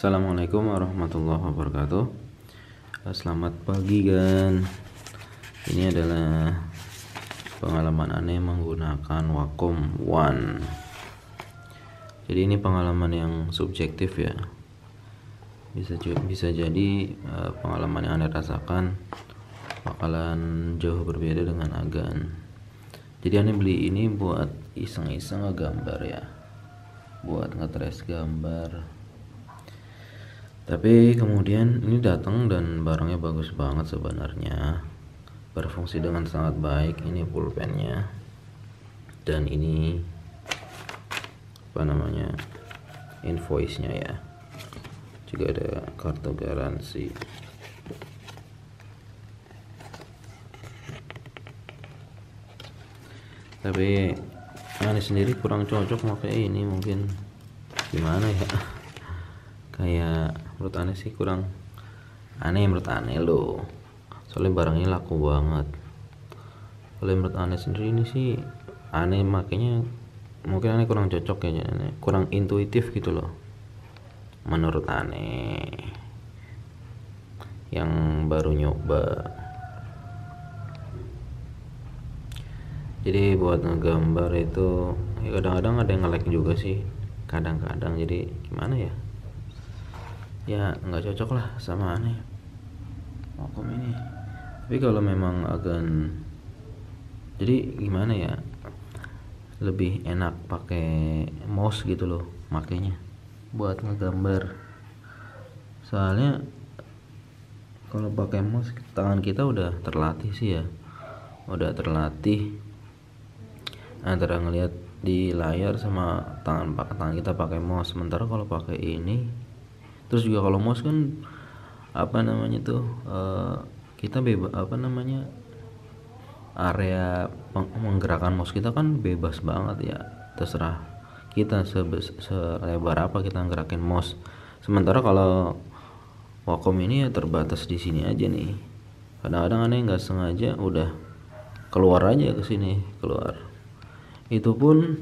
Assalamualaikum warahmatullahi wabarakatuh. Selamat pagi, kan. Ini adalah pengalaman aneh menggunakan Wacom One. Jadi ini pengalaman yang subjektif ya. Bisa jadi pengalaman yang Anda rasakan bakalan jauh berbeda dengan Agan. Jadi Anda beli ini buat iseng-iseng ngegambar ya, buat ngetres gambar. Tapi kemudian ini datang dan barangnya bagus banget sebenarnya, berfungsi dengan sangat baik. Ini pulpennya, dan ini invoice nya ya, juga ada kartu garansi. Tapi ini sendiri kurang cocok pakai ini, mungkin gimana ya, kayak menurut aneh sih kurang aneh menurut aneh loh, soalnya barangnya laku banget. Oleh menurut aneh sendiri ini sih aneh, makanya mungkin aneh kurang cocok ya, kurang intuitif gitu loh menurut aneh yang baru nyoba. Jadi buat ngegambar itu ya kadang-kadang ada yang nge-lag juga sih, kadang-kadang, jadi gimana ya, ya nggak cocok lah sama aneh Wacom ini. Tapi kalau memang akan jadi gimana ya, lebih enak pakai mouse gitu loh makanya buat ngegambar. Soalnya kalau pakai mouse tangan kita udah terlatih sih ya, udah terlatih antara ngelihat di layar sama tangan kita pakai mouse. Sementara kalau pakai ini, terus juga kalau mouse kan kita bebas area menggerakkan mouse kita kan bebas banget ya, terserah kita selebar apa kita gerakin mouse. Sementara kalau Wacom ini ya terbatas di sini aja nih. Kadang-kadang aneh nggak sengaja udah keluar aja ke sini, keluar. Itu pun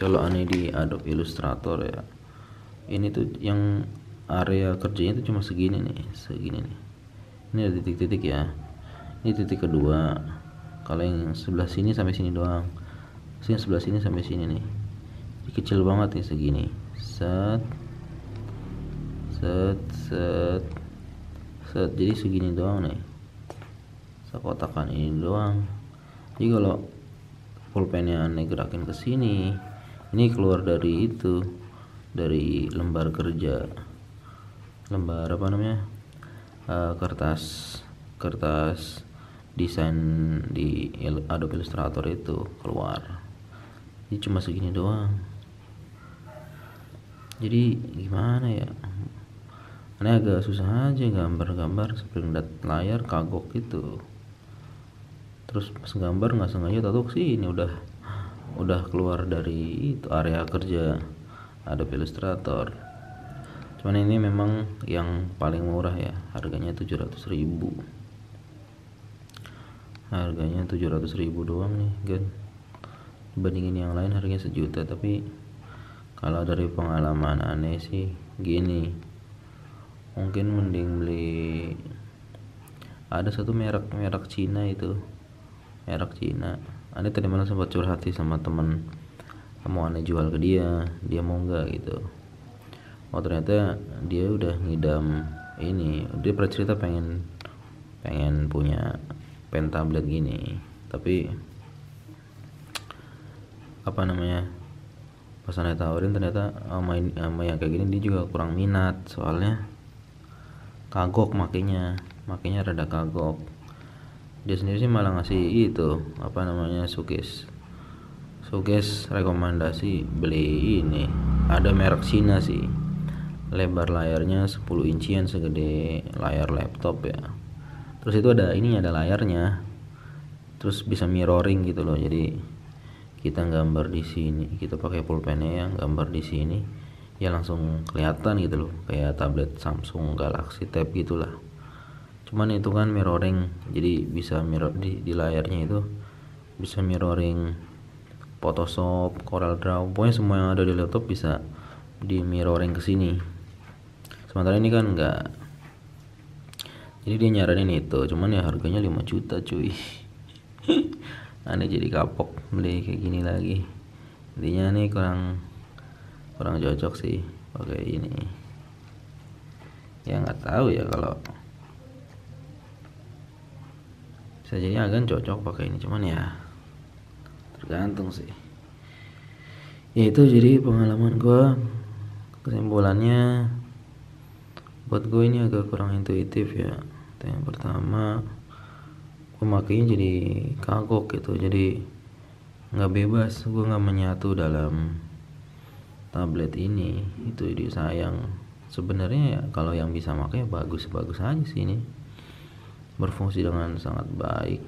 kalau aneh di Adobe Illustrator ya, ini tuh yang area kerjanya itu cuma segini nih, segini nih. Ini ada titik-titik ya, ini titik kedua. Kalau yang sebelah sini sampai sini doang, sini sebelah sini sampai sini nih. Ini kecil banget nih segini. Set, set, set, set. Jadi segini doang nih, sekotakan ini doang. Jadi kalau pulpennya aneh gerakin ke sini, ini keluar dari itu, dari lembar kerja, lembar kertas desain di Adobe Illustrator itu keluar. Ini cuma segini doang. Jadi gimana ya, ini agak susah aja gambar-gambar sebelum lihat layar, kagok gitu. Terus pas gambar nggak sengaja tatuk sih, ini udah keluar dari itu area kerja Adobe Illustrator. Cuman ini memang yang paling murah ya, harganya 700.000. Harganya 700.000 doang nih, kan. Dibandingin yang lain harganya 1 juta. Tapi kalau dari pengalaman aneh sih gini, mungkin mending beli, ada satu merek Cina itu, merek Cina. Aneh tadi malam sempat curhat sih sama temen, mau aneh jual ke dia mau nggak gitu. Oh ternyata dia udah ngidam ini, dia pernah cerita pengen punya pen tablet gini, tapi pas aneh tawarin ternyata main kayak gini dia juga kurang minat, soalnya kagok makanya rada kagok. Dia sendiri sih malah ngasih itu showcase rekomendasi beli ini, ada merek Cina sih. Lebar layarnya 10 incian, segede layar laptop ya. Terus itu ada ini, ada layarnya, terus bisa mirroring gitu loh. Jadi kita gambar di sini, kita pakai pulpennya yang gambar di sini ya, langsung kelihatan gitu loh, kayak tablet Samsung Galaxy Tab gitulah. Cuman itu kan mirroring, jadi bisa mirror di layarnya itu, bisa mirroring Photoshop, CorelDraw, pokoknya semua yang ada di laptop bisa di mirroring ke sini. Sementara ini kan enggak. Jadi dia nyaranin itu, cuman ya harganya 5 juta cuy. Aneh jadi kapok beli kayak gini lagi. Intinya nih kurang cocok sih pakai ini. Ya nggak tahu ya, kalau bisa jadi agak cocok pakai ini, cuman ya tergantung sih. Ya itu jadi pengalaman gua, kesimpulannya buat gue ini agak kurang intuitif ya. Yang pertama pemakainya jadi kagok gitu, jadi nggak bebas, gue nggak menyatu dalam tablet ini. Itu jadi sayang sebenarnya ya. Kalau yang bisa pakai bagus-bagus aja sih, ini berfungsi dengan sangat baik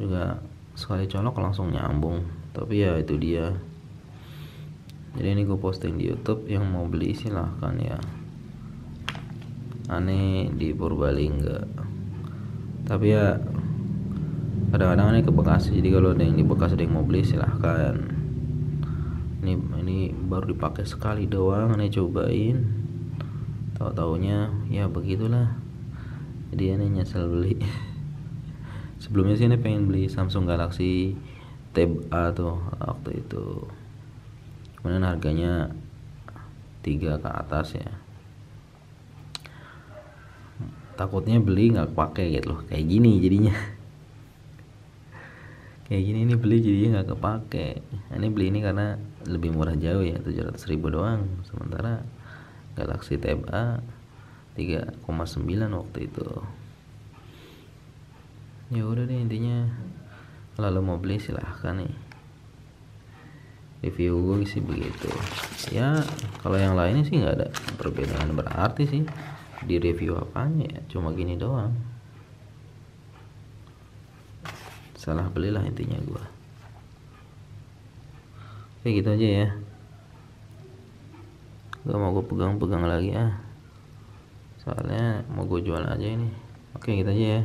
juga, sekali colok langsung nyambung. Tapi ya itu dia, jadi ini gue posting di YouTube, yang mau beli silahkan ya. Aneh di Purbalingga, tapi ya kadang-kadang ini ke Bekasi. Jadi kalau ada yang di Bekasi ada yang mau beli silahkan. Ini baru dipakai sekali doang, ini cobain, tahu-taunya ya begitulah. Jadi ini nyesel beli. Sebelumnya sih ini pengen beli Samsung Galaxy Tab A tuh waktu itu, kemudian harganya 3 ke atas ya. Takutnya beli nggak pakai gitu loh, kayak gini jadinya. Kayak gini ini beli jadinya nggak kepake. Ini beli ini karena lebih murah jauh ya, 700.000 doang. Sementara Galaxy Tab A 3,9 waktu itu. Ya udah deh, intinya kalau lo mau beli silahkan nih. Review gue sih begitu ya. Kalau yang lainnya sih nggak ada perbedaan berarti sih di review apanya ya, cuma gini doang. Salah belilah intinya gue. Oke gitu aja ya, gak mau gue pegang-pegang lagi ah, soalnya mau gue jual aja ini. Oke gitu aja ya.